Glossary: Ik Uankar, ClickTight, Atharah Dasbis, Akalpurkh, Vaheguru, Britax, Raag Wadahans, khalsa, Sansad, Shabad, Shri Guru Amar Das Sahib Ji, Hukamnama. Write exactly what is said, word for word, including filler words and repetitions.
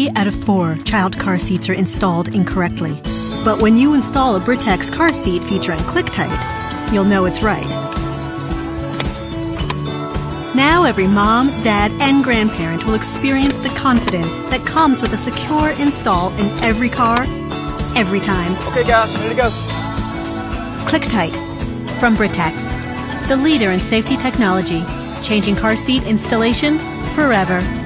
Three out of four child car seats are installed incorrectly. But when you install a Britax car seat feature on ClickTight, you'll know it's right. Now every mom, dad, and grandparent will experience the confidence that comes with a secure install in every car, every time. Okay guys, ready to go. ClickTight from Britax, the leader in safety technology, changing car seat installation forever.